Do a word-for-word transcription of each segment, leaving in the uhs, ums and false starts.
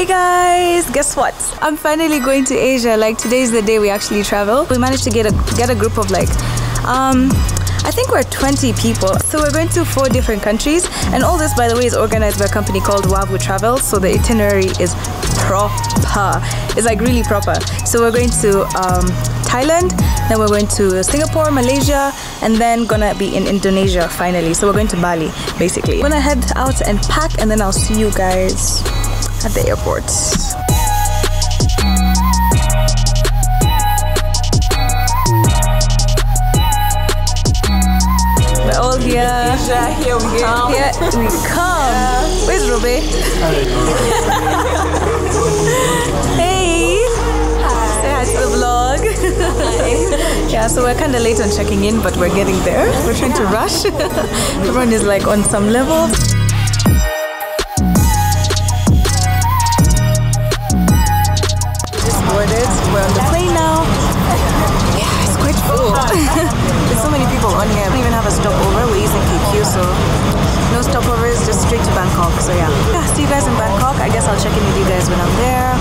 Hey guys, guess what? I'm finally going to Asia. Like, today's the day we actually travel. We managed to get a get a group of like, um, I think we're twenty people. So we're going to four different countries, and all this, by the way, is organized by a company called Wavu Travels. So the itinerary is proper. It's like really proper. So we're going to um, Thailand, then we're going to Singapore, Malaysia, and then gonna be in Indonesia finally. So we're going to Bali basically. I'm gonna head out and pack, and then I'll see you guys at the airport. We're all here. Asia, here we come. Here we come. Yeah. Where's Ruby? Hey. Hi. Say hi to the vlog. Hi. Yeah, so we're kind of late on checking in, but we're getting there. We're trying to rush. Everyone is like on some level. We're on the plane now. Yeah, it's quite full. There's so many people on here. We don't even have a stopover. We're using K Q, so no stopovers, just straight to Bangkok. So yeah. Yeah, see you guys in Bangkok. I guess I'll check in with you guys when I'm there.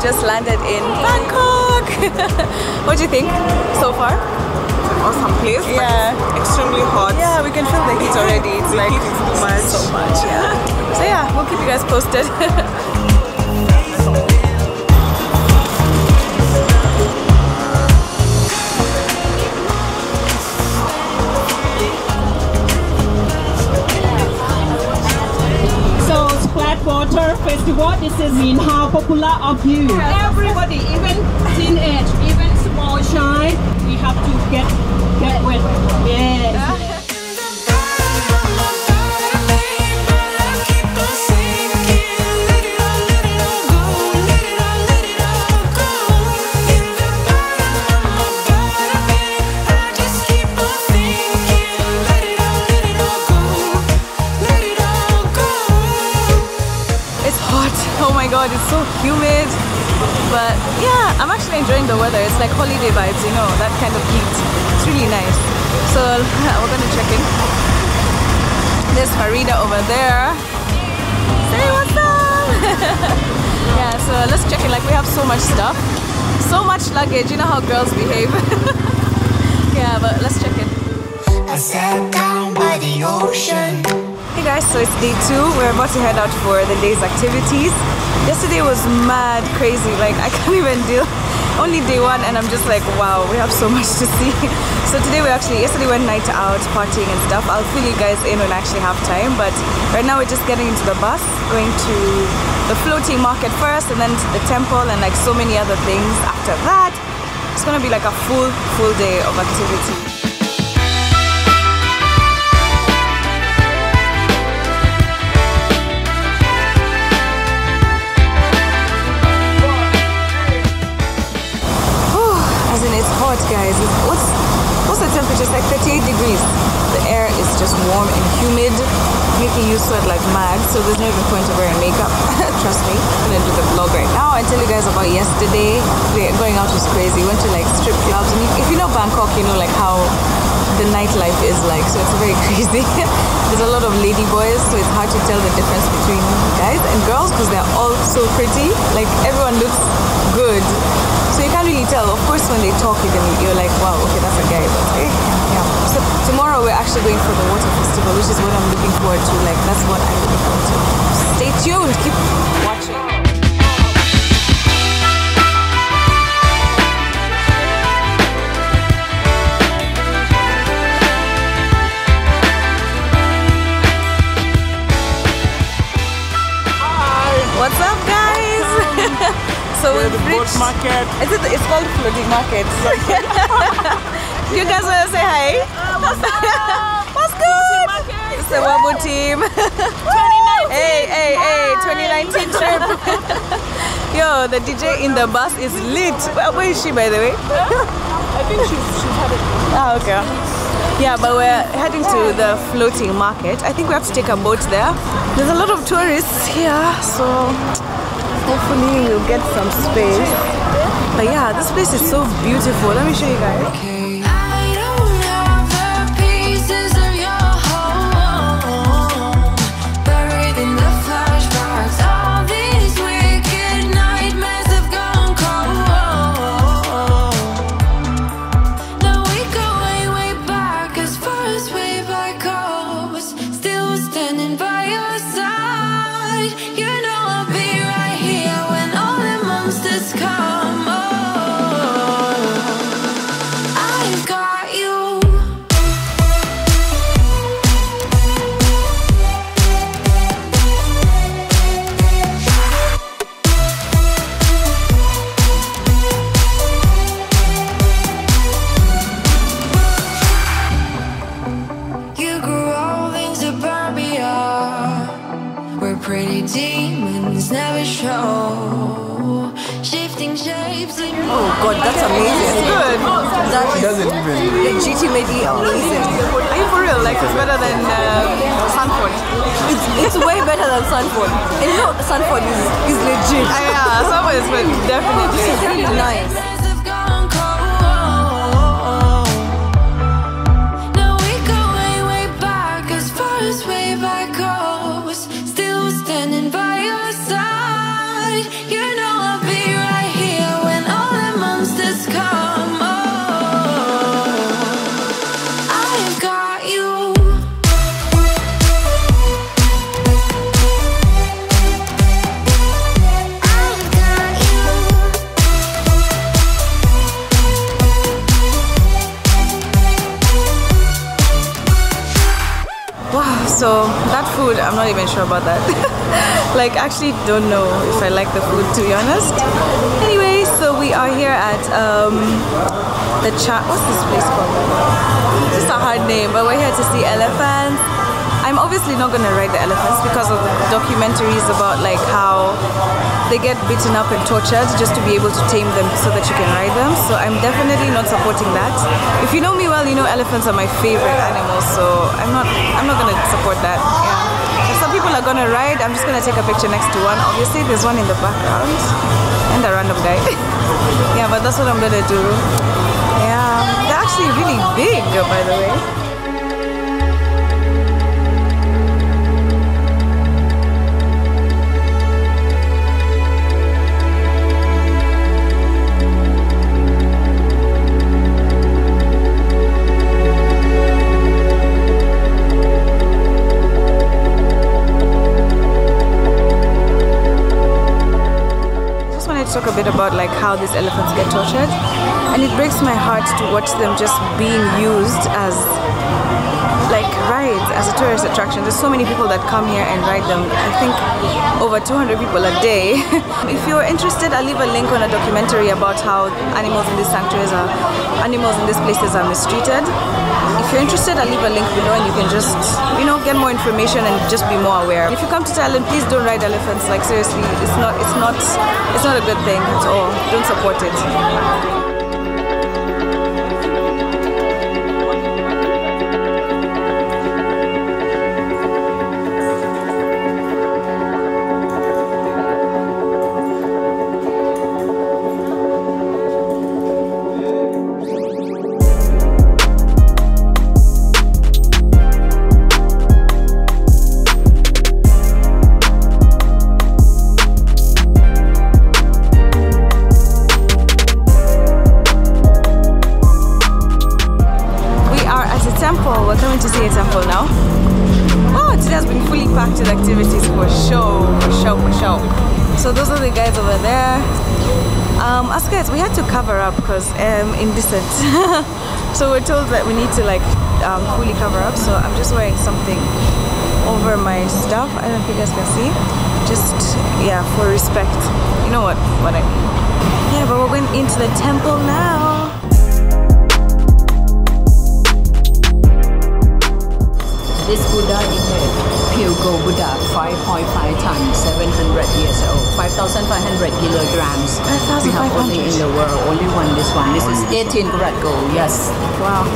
Just landed in Bangkok. What do you think so far? It's an awesome place. Yeah, extremely hot. Yeah, we can feel the heat already. It's the like heat is too much. So much. Yeah. So yeah, we'll keep you guys posted. Water festival. This is mean how popular of you. Everybody, even teenage, even small child, we have to get get wet. Yes. It's so humid, but yeah, I'm actually enjoying the weather. It's like holiday vibes, you know, that kind of heat. It's really nice. So we're gonna check in. There's Farida over there. Say what's up. Yeah, so let's check in. Like, we have so much stuff, so much luggage. You know how girls behave. Yeah, but let's check in. I sat down by the ocean. Hey guys, so it's day two. We're about to head out for the day's activities. Yesterday was mad crazy, like I can't even deal. Only day one and I'm just like, wow, we have so much to see. So today we actually, yesterday we went night out partying and stuff. I'll fill you guys in when I actually have time, but right now we're just getting into the bus, going to the floating market first and then to the temple and like so many other things after that. It's gonna be like a full, full day of activity. Guys, what's what's the temperature? It's like thirty-eight degrees. The air is just warm and humid, making you sweat like mad. So there's no even point of wearing makeup. Trust me. I'm gonna do the vlog right now. I tell you guys about yesterday. We're going out was crazy. Went to like strip clubs. And if you know Bangkok, you know like how the nightlife is like. So it's very crazy. There's a lot of lady boys, so it's hard to tell the difference between guys and girls because they're all so pretty. Like everyone looks good. So you can't really tell. Of course, when they talk, you can, you're like, wow, okay, that's a guy. But okay, yeah. So tomorrow we're actually going for the water festival, which is what I'm looking forward to. Like, that's what I'm looking forward to. Stay tuned. Keep watching. Hi. What's up, guys? Hi. So we've reached, market. Is it, it's called floating market. You guys want to say hi? Uh, what's up? What's good? It's the Wabu team. twenty nineteen. Hey, hey, hi. Hey, twenty nineteen trip. Yo, the D J in the bus is lit. Where is she, by the way? I think she's, she's had it. Ah, okay. Yeah, but we're heading to the floating market. I think we have to take a boat there. There's a lot of tourists here, so hopefully we'll get some space. But yeah, this place is so beautiful. Let me show you guys. Okay. That's amazing. It's good. That doesn't even. The G T lady, amazing. Are you for real? Like, it's better than uh, Sanford. It's, it's way better than Sanford. And you know, Sanford is, is legit. Uh, yeah, Sanford is good. Definitely. This is really nice. So that food, I'm not even sure about that. Like, actually don't know if I like the food, to be honest. Anyway, so we are here at um, the chat. What's this place called? Just a hard name, but we're here to see elephants. I'm obviously not gonna ride the elephants because of the documentaries about like how they get beaten up and tortured just to be able to tame them so that you can ride them. So I'm definitely not supporting that. If you know me well, you know elephants are my favorite animals, so I'm not I'm not gonna support that. Yeah. If some people are gonna ride, I'm just gonna take a picture next to one. Obviously there's one in the background and a random guy. Yeah, but that's what I'm gonna do. Yeah. They're actually really big, by the way. Talk a bit about like how these elephants get tortured, and it breaks my heart to watch them just being used as like rides, as a tourist attraction. There's so many people that come here and ride them. I think over two hundred people a day. If you're interested, I'll leave a link on a documentary about how animals in these sanctuaries are animals in these places are mistreated. If you're interested, I'll leave a link below and you can just, you know, get more information and just be more aware. If you come to Thailand, please don't ride elephants. Like, seriously, it's not it's not it's not a good thing at all. Don't support it. Um, indecent. So we're told that we need to like um, fully cover up, so I'm just wearing something over my stuff. I don't know if you guys can see, just yeah, for respect, you know what what I mean. Yeah, but we're going into the temple now. This Buddha in here, pure gold Buddha, five point five tons, seven hundred years old, five thousand five hundred kilograms. five, we have only in the world, only one, this one. This is eighteen karat gold, yes. Wow.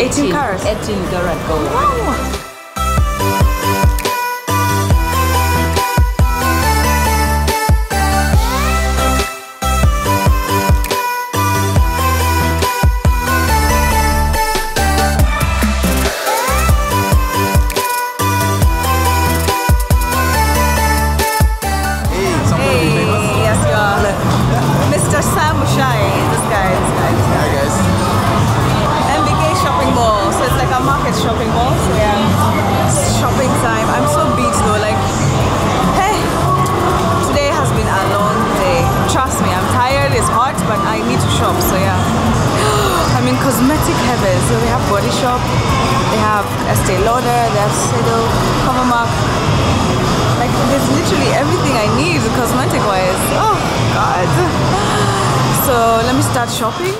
eighteen karat? eighteen karat gold. Wow. Shopping.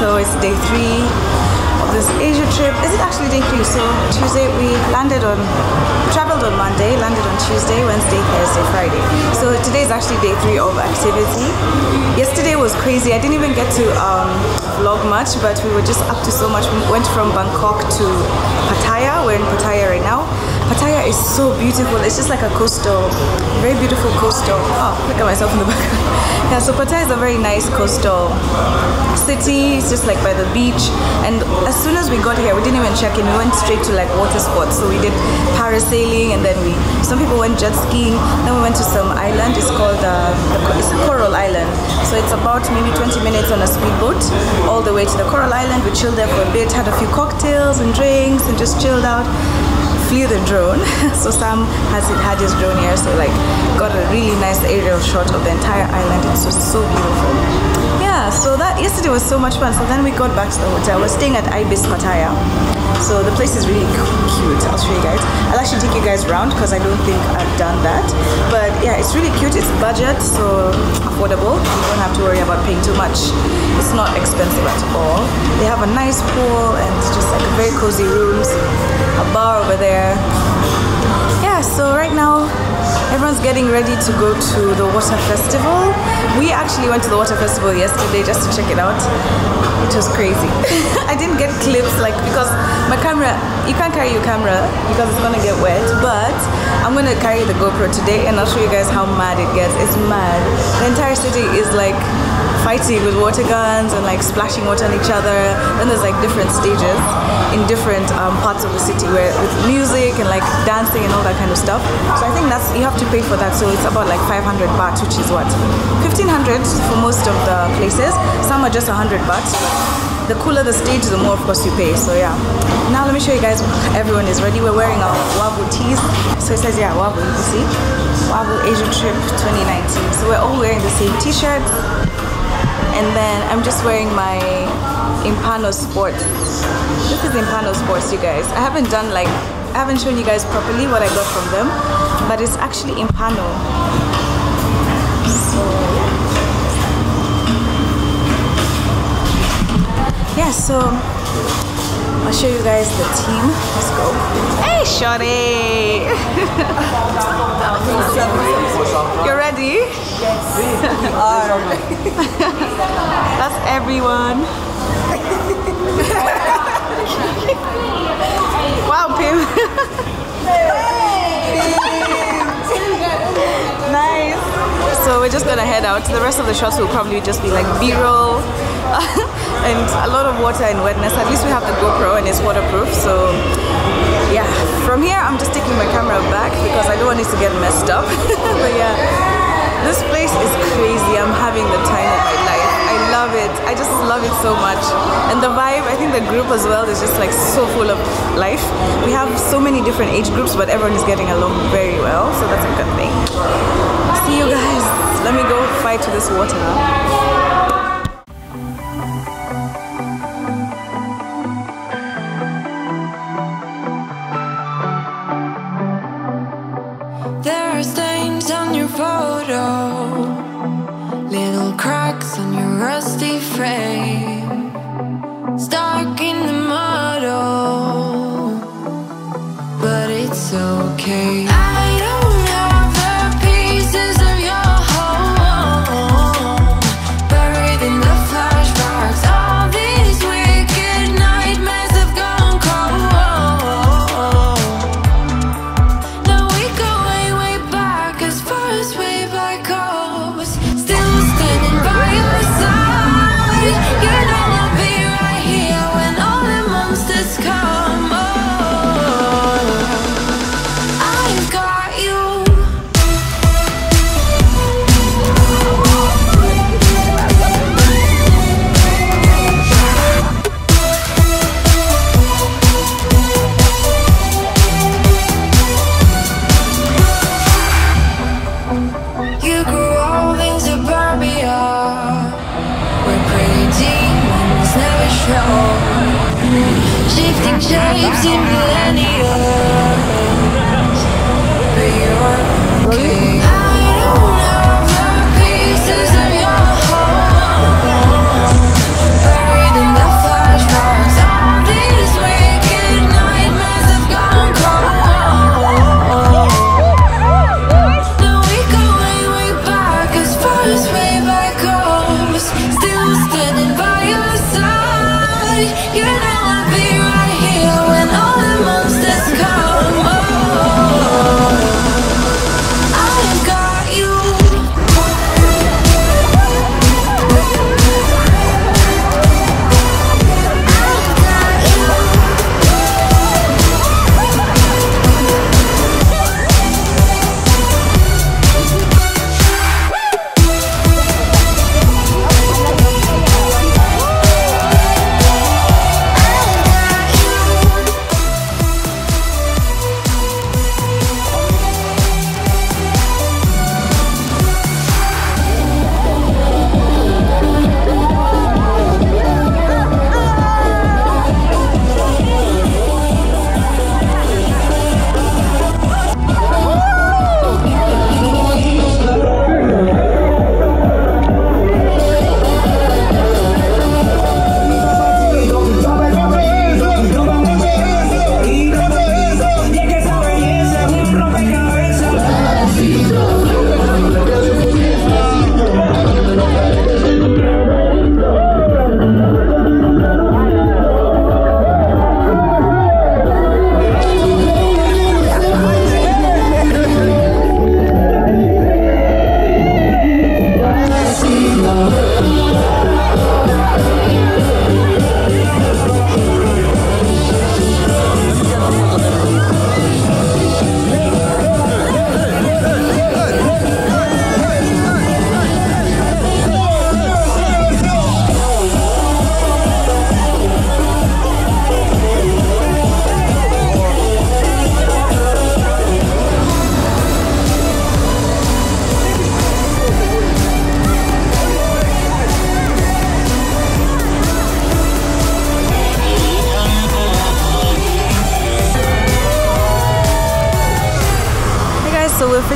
So it's day three of this Asia trip. Is it actually day three? So Tuesday we landed on, traveled on Monday, landed on Tuesday, Wednesday, Thursday, Friday. So today is actually day three of activity. Yesterday was crazy. I didn't even get to um, vlog much, but we were just up to so much. We went from Bangkok to Pattaya. We're in Pattaya right now. Pattaya is so beautiful. It's just like a coastal, very beautiful coastal. Oh, look at myself in the back. Yeah, so Pattaya is a very nice coastal city. It's just like by the beach, and as soon as we got here we didn't even check in. We went straight to like water sports. So we did parasailing, and then we some people went jet skiing. Then we went to some island. It's called uh, the, it's Coral Island. So it's about maybe twenty minutes on a speedboat all the way to the Coral Island. We chilled there for a bit, had a few cocktails and drinks, and just chilled out. Flew the drone. So Sam has had his drone here, so like got a really nice aerial shot of the entire island. It's just so beautiful. Yeah, so that yesterday was so much fun. So then we got back to the hotel. We're staying at Ibis Pattaya. So the place is really cute. I'll show you guys. I'll actually take you guys around because I don't think I've done that. But yeah, it's really cute. It's budget, so affordable. You don't have to worry about paying too much. It's not expensive at all. They have a nice pool and just like very cozy rooms. A bar over there. Yeah, so right now everyone's getting ready to go to the water festival. We actually went to the water festival yesterday just to check it out. It was crazy. I didn't get clips like because my camera, you can't carry your camera because it's gonna get wet, but I'm gonna carry the GoPro today and I'll show you guys how mad it gets. It's mad. The entire city is like fighting with water guns and like splashing water on each other. Then there's like different stages in different um, parts of the city where with music and like dancing and all that kind of stuff. So I think that's, you have to pay for that. So it's about like five hundred baht, which is what, fifteen hundred for most of the places. Some are just one hundred baht. the cooler the stage, the more of course you pay. So yeah, now let me show you guys. Everyone is ready. We're wearing our Wavu tees. So it says, yeah, Wavu, you can see, Wavu Asia Trip twenty nineteen. So we're all wearing the same t-shirt, and then I'm just wearing my Impano Sports. This is Impano Sports, you guys. I haven't done like I haven't shown you guys properly what I got from them, but it's actually Impano. So yeah, so I'll show you guys the team. Let's go. Hey, shorty! You're ready? Yes. You are. That's everyone. Wow, Pim. Nice. So we're just gonna head out. The rest of the shots will probably just be like B-roll. And a lot of water and wetness. At least we have the GoPro and it's waterproof, so yeah. From here I'm just taking my camera back because I don't want it to get messed up. But yeah, this place is crazy. I'm having the time of my life. I love it. I just love it so much. And the vibe, I think the group as well is just like so full of life. We have so many different age groups, but everyone is getting along very well, so that's a good thing. See you guys. Let me go fight to this water now. Rusty frame, stuck in the mud, but it's okay. I don't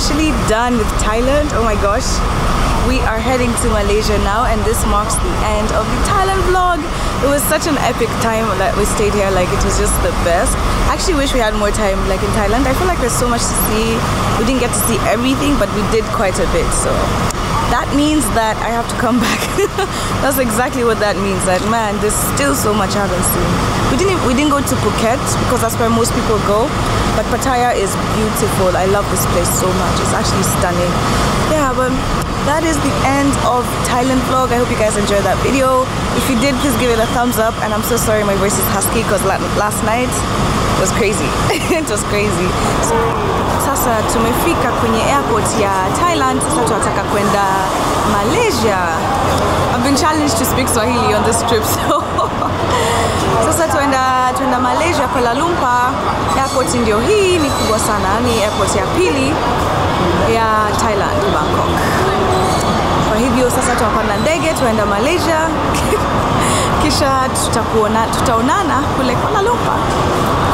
officially done with Thailand. Oh my gosh. We are heading to Malaysia now, and this marks the end of the Thailand vlog. It was such an epic time that we stayed here. Like, it was just the best. I actually wish we had more time like in Thailand. I feel like there's so much to see. We didn't get to see everything, but we did quite a bit. So that means that I have to come back. That's exactly what that means. That, man, there's still so much I haven't seen. We didn't we didn't go to Phuket because that's where most people go. But Pattaya is beautiful. I love this place so much. It's actually stunning. Yeah, but that is the end of Thailand vlog. I hope you guys enjoyed that video. If you did, please give it a thumbs up. And I'm so sorry my voice is husky because last night was crazy. It was crazy. So, sasa tumefika kwenye airport ya Thailand. Sasa tunataka kwenda Malaysia. I've been challenged to speak Swahili on this trip, so sasa tuenda tuenda Malaysia, Kuala Lumpur. Airport ndio hii, ni kubwa sana. Ni airport ya pili ya Thailand, Bangkok. Kwa hivyo sasa tunapanda ndege tuenda Malaysia. Kisha tutakuona tutaonana kule Kuala Lumpur.